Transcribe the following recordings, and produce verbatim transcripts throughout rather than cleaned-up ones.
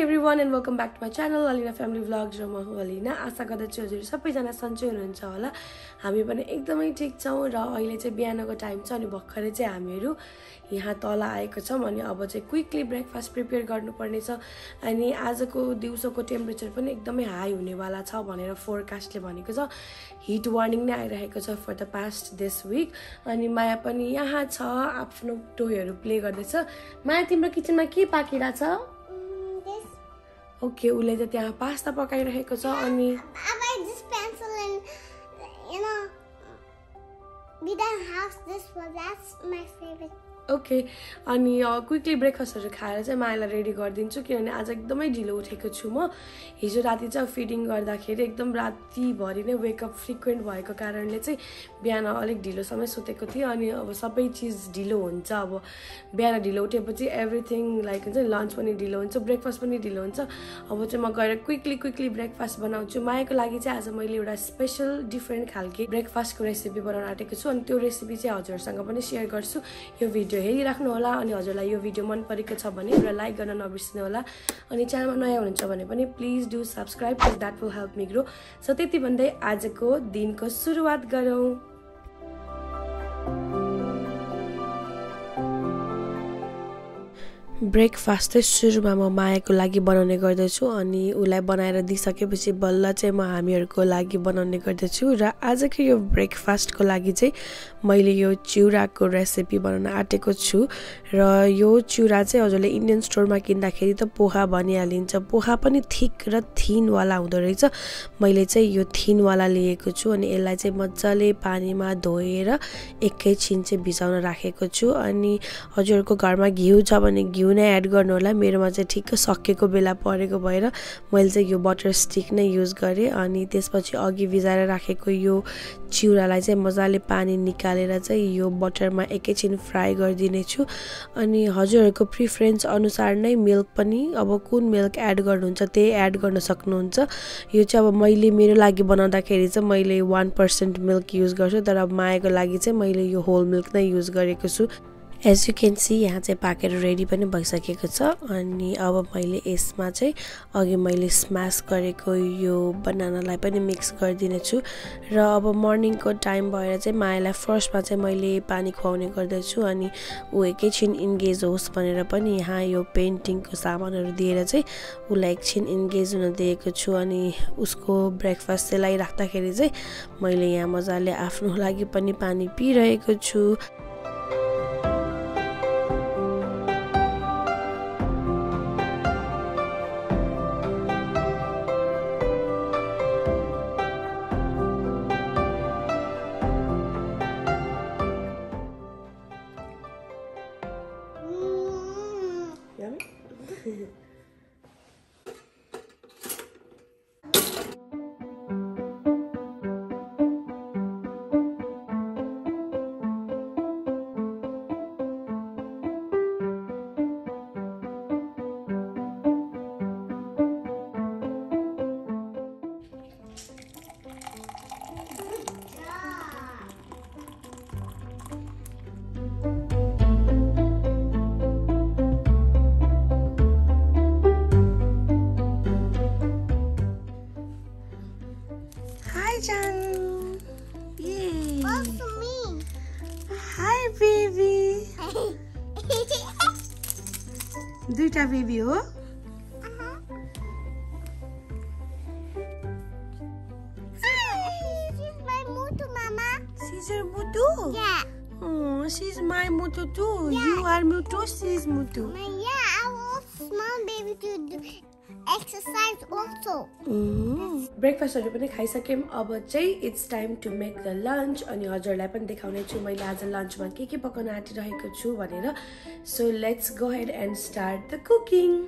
everyone and welcome back to my channel Alina Family Vlogs. Rama ho Alina. Asa garda chu हजुर सबै जना सन्चै हुनुहुन्छ होला. हामी पनि एकदमै ठीक छौं र अहिले चाहिँ बिहानको टाइम छ अनि भर्खरै चाहिँ हामीहरु यहाँ तल आएको छौं अनि अब चाहिँ क्विकली ब्रेकफास्ट प्रिपेयर गर्नुपर्ने छ अनि आजको दिउँसोको टेम्परेचर पनि एकदमै हाई हुनेवाला छ भनेर फोरकास्टले भनेको छ. हिट वार्निङ नै आइरहेको छ for the past this week अनि माया पनि यहाँ छ आफ्नो टोयहरु प्ले गर्दै छ. माया तिम्रो किचनमा के पाकिरा छ? Okay, Ule jati yaha pasta pakai raheko cha ani. I just pencil and you know we don't have this one. That's my favorite. Okay, ani quickly breakfast haru khaera chai maila ready gardinchu kinane aaj ekdamai ढिलो उठेको छु म. हिजो राति चाहिँ feeding गर्दाखेरि एकदम राति भरि नै वेक अप फ्रिक्वेन्ट भएको कारणले चाहिँ बिहान अलिक ढिलो समय सुतेको थिए अनि अब सबै चीज ढिलो हुन्छ. अब बिहान ढिलो उठेपछि एभ्रीथिङ लाइक हुन्छ लन्च पनि ढिलो हुन्छ ब्रेकफास्ट पनि ढिलो हुन्छ. अब चाहिँ म गएर क्विकली क्विकली ब्रेकफास्ट बनाउँछु. मायाको लागि चाहिँ आज मैले एउटा स्पेशल डिफरेन्ट खालको ब्रेकफास्टको रेसिपी बनाउन आँटेको छु अनि त्यो रेसिपी चाहिँ हजुरसँग पनि सेयर गर्छु. यो भिडियो हेरि राख्नु होला अनि हजुरलाई यो भिडियो मन परेको छ भने एउटा लाइक गर्न नबिर्सनु होला अनि च्यानलमा नयाँ हुनुहुन्छ भने पनि please do subscribe because that will help me grow. So त्यति भन्दै आजको दिनको सुरुवात गरौँ. ब्रेकफास्ट चाहिँ सुरुमा म मायाको लागि बनाउने गर्दछु अनि उलाई बनाएर दिइसकेपछि बल्ल चाहिँ म हामीहरुको लागि बनाउने गर्दछु र आजको यो ब्रेकफास्टको लागि चाहिँ मैले यो चिउराको रेसिपी बनाउन आँटेको छु र यो चिउरा चाहिँ हजुरले इन्डियन स्टोरमा किन्दाखेरि त पोहा बनिहालिन्छ. पोहा पनि थिक र थिन वाला हुँदो रहेछ. मैले चाहिँ यो थिन वाला लिएको छु अनि यसलाई चाहिँ मज्जाले पानीमा धोएर एकैछिन चाहिँ भिजाउन राखेको छु अनि हजुरको घरमा घिउ छ भने घिउ नै एड गर्नु होला. मेरोमा चाहिँ ठिक्क सकेको बेला परेको भएर मैले चाहिँ यो बटर स्टिक नै युज गरे अनि त्यसपछि अघि भिजाएर राखेको यो चिउरालाई चाहिँ मजाले पानी निकालेर चाहिँ यो बटरमा एकैछिन फ्राई गरिदिने छु अनि हजुरहरुको प्रेफरेन्स अनुसार नै मिल्क पनि अब कुन मिल्क एड गर्नुहुन्छ त्यही एड गर्न सक्नुहुन्छ. यो चाहिँ अब मैले मेरो लागि बनाउँदाखेरि चाहिँ मैले one percent मिल्क युज गर्छु तर अब मायाको लागि चाहिँ मैले यो होल मिल्क नै युज गरेको छु. As you can see यहाँ चाहिँ पाकेर रेडी पनि भइसकेको छ अनि अब मैले यसमा चाहिँ अघि मैले स्म्याश गरेको यो बनानालाई पनि मिक्स गरिदिने छु र अब मर्निङको टाइम भएर चाहिँ मायालाई फर्स्टमा चाहिँ मैले पानी खुवाउने गर्दछु अनि ऊ एकैछिन इन्गेज होस् भनेर पनि यहाँ यो पेन्टिङको सामानहरू दिएर चाहिँ उलाई एकछिन इन्गेज हुन दिएको छु अनि उसको ब्रेकफास्ट सेलाई राख्दाखेरि चाहिँ मैले यहाँ मजाले आफ्नो लागि पनि पानी पिइरहेको छु. Duita baby ho. Uh-huh. Hi, she's my Mutu, Mama. She's your Mutu? Yeah. Oh, she's my Mutu too. Yeah. You are Mutu, she's Mutu. Yeah, I want small baby to do exercise also. Mm. Breakfast already pani khaisakeyam aba chai it's time to make the lunch ani hazurlai pani dekhaune chu maile aaj lunch ma ke ke pakauna aatiरहेको छु bhanera. So let's go ahead and start the cooking.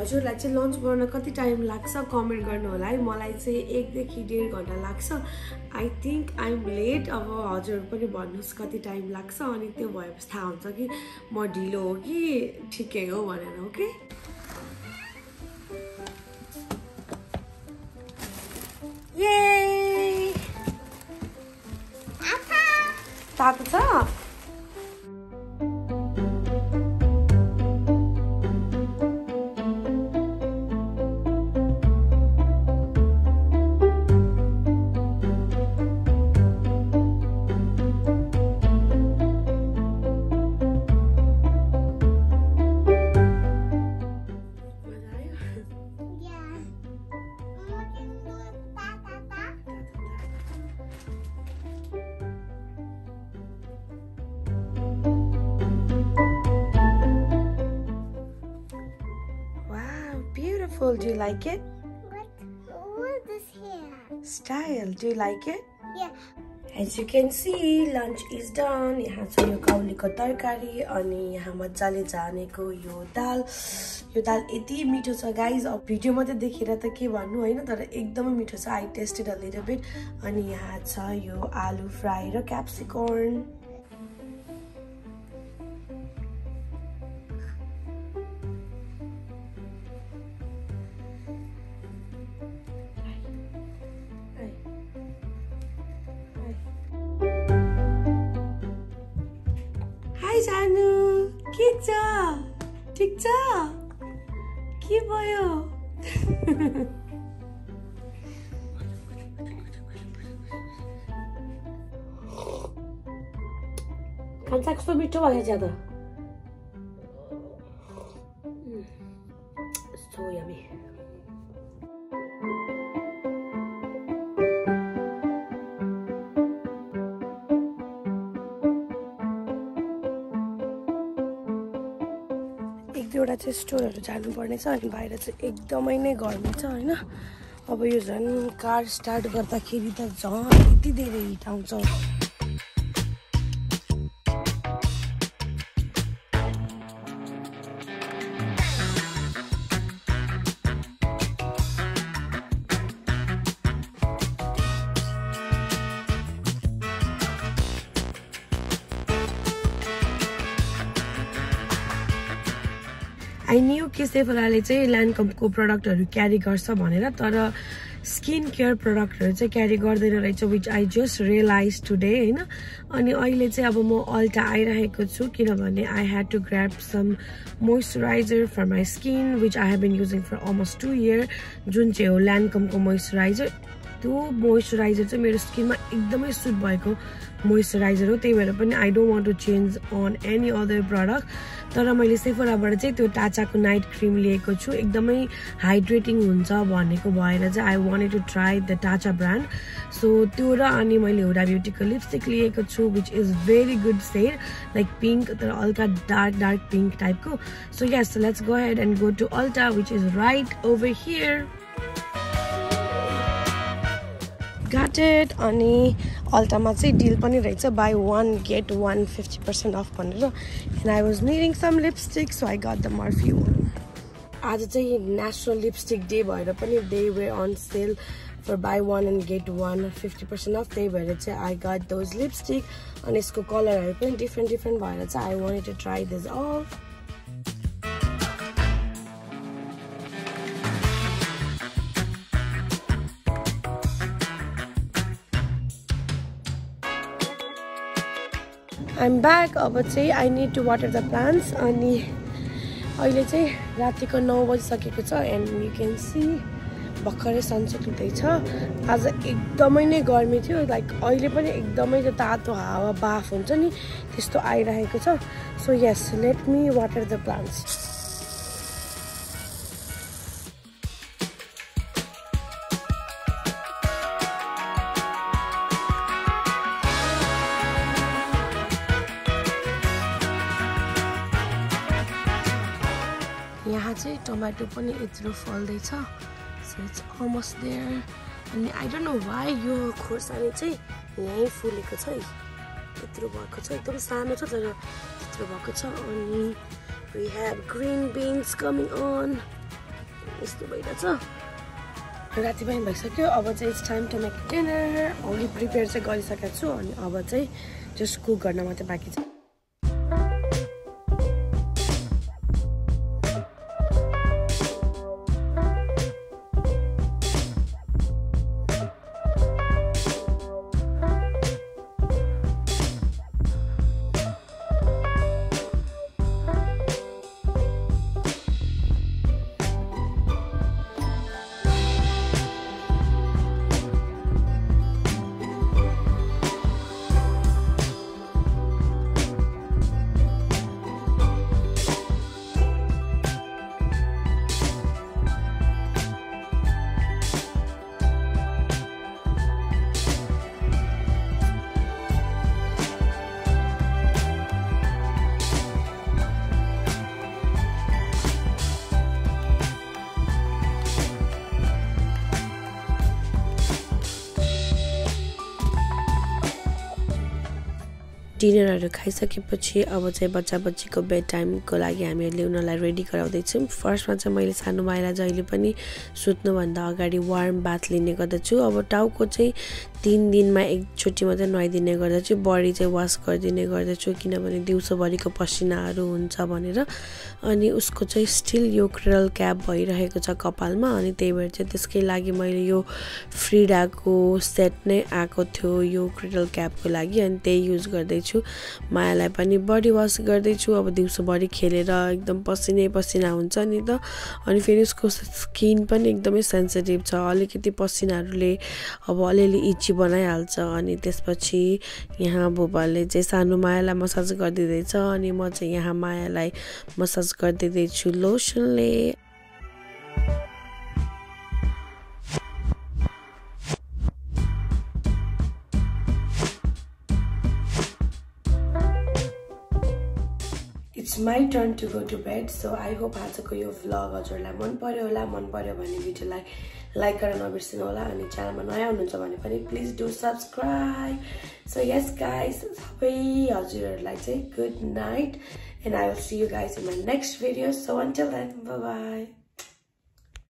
हजुरलाई चाहिँ lunch गर्न कति time लाग्छ comment गर्नु होला है मलाई चाहिँ एक देखि डेढ घण्टा लाग्छ I think I am late अब हजुर पनि भन्नुस् कति टाइम लाग्छ अनि त्यो भएपछि थाहा हुन्छ कि म ढिलो हो कि ठिकै हो भनेर ओके Yay! Papa! Tato छ Do you like it? What? What is hair? Style. Do you like it? Yeah. As you can see, lunch is done. यहाँ चाहिँ यो काउलीको तरकारी अनि यहाँ मजाले जानेको यो दाल यो दाल यति मिठो छ गाइज अब भिडियो मात्रै देखेर त के भन्नु हैन तर एकदमै मिठो छ I tasted a little bit अनि यहाँ छ यो आलु फ्राई र capsicum Janu, Kitcha, Tikcha, Kiboyo. Can't I stop it to watch each other? So yummy. एउटा चाहिँ स्टोरहरु जानु पर्ने छ अनि बाहिर चाहिँ एकदमै नै गर्मी छ हैन अब यो झन् कार स्टार्ट गर्दाखेरि त झन् यति धेरै हिट आउँछ I knew कि सेफलाले चाहिँ ल्यान्कोमको प्रोडक्टहरु क्यारी गर्छ भनेर तर स्किन केयर प्रोडक्टहरु चाहिँ क्यारी गर्दैन रहेछ which I just realized today हैन अनि अहिले चाहिँ अब म अल्टा आइरहेको छु किनभने I had to grab some moisturizer for my skin which I have been using for almost two years जुन चाहिँ हो ल्यान्कोमको मोइस्चराइजर त्यो मोइस्चराइजर चाहिँ मेरो स्किनमा एकदमै सुट भएको मोइस्चराइजर हो त्यही भएर पनि I don't want to change on any other product तर मैले सेफोराबाट चाहिँ त्यो टाचाको नाइट क्रीम लिएको छु एकदमै हाइड्रेटिङ हुन्छ भनेको भएर चाहिँ I wanted to try the Tatcha brand so त्यो र अनि मैले एउटा ब्युटीको लिपस्टिक लिएको छु which is very good shade like pink तर हल्का dark dark pink टाइपको so yes let's go ahead and go to Ulta which is right over here Got it. Ani Ulta ma chai deal pani rahecha buy one get one fifty percent off bhanera. And I was needing some lipstick, so I got the Morphe one. Aaj chai National Lipstick Day bhayera pani they were on sale for buy one and get one fifty percent off. They were I got those lipstick and isko color haru pani different different bhayera chai I wanted to try this all. I'm back. अब चाहिँ I need to water the plants. अनि अहिले चाहिँ रातिको नौ बजिसकेको छ and you can see भर्खरै sunset हुँदैछ. आज एकदमै नै गर्मी थियो. Like अहिले पनि एकदमै त्यो तातो हावा बाफ हुन्छ नि त्यस्तो आइरहेको छ. So yes, let me water the plants. यहाँ चाहिँ टमाटर पनि यत्रो फल्दैछ so it's almost there and I don't know why यो खोर्सानी चाहिँ यही फुलेको छ यत्रो भएको छ एकदम सानो छ तर यत्रो भएको छ अनि we have green beans coming on यस्तो भइराछ राति पनि भइसक्यो अब चाहिँ it's time to make dinner ओली प्रिपेयर चाहिँ गरिसकेको छु अनि अब चाहिँ जस्ट कुक गर्न मात्र बाँकी छ डिनरहरु खाइसकेपछि अब चाहिँ बच्चा बच्चीको बेड टाइमको लागि हामीहरूले उनीलाई रेडी गराउँदै छौं फर्स्टमा चाहिँ मैले सानो माइला जहिले पनि सुत्नु भन्दा अगाडि वार्म बाथ लिने गर्दछु अब टाउको चाहिँ तीन दिनमा एकचोटी मात्र नुहाइदिने गर्दछु बडी चाहिँ वाश गरिदिने गर्दछु किनभने दिउँसोभरिको पसिनाहरु हुन्छ भनेर अनि उसको चाहिँ स्टिल यो क्रेल क्याप भइरहेको छ कपालमा अनि त्यही भएर चाहिँ त्यसकै लागि मैले यो फ्रिडाको सेट नै आको थियो यो क्रेल क्यापको लागि अनि त्यही युज गर्दै मायालाई पनि बडी वाश गर्दै छु अब दिउँसोभरि खेलेर एकदम पसिनै पसिना हुन्छ नि त अनि फेरि उसको स्किन पनि एकदमै सेन्सिटिभ छ अलिकति पसिनाहरुले अब अलिअलि इची बनाइहाल्छ अनि त्यसपछि यहाँ बुबाले चाहिँ सानो मायालाई मसाज गरिदिदै छ अनि म चाहिँ यहाँ मायालाई मसाज गरिदिदै छु लोसनले It's my turn to go to bed, so I hope आजको यो vlog हजुरलाई मन पर्यो होला मन पर्यो भने भिडियोलाई लाइक गर्न नबिर्सिनु होला अनि च्यानलमा नयाँ हुनुहुन्छ भने पनि please do subscribe so yes guys सबै हजुरहरूलाई चाहिँ good night and I will see you guys in my next video. So until then, bye bye.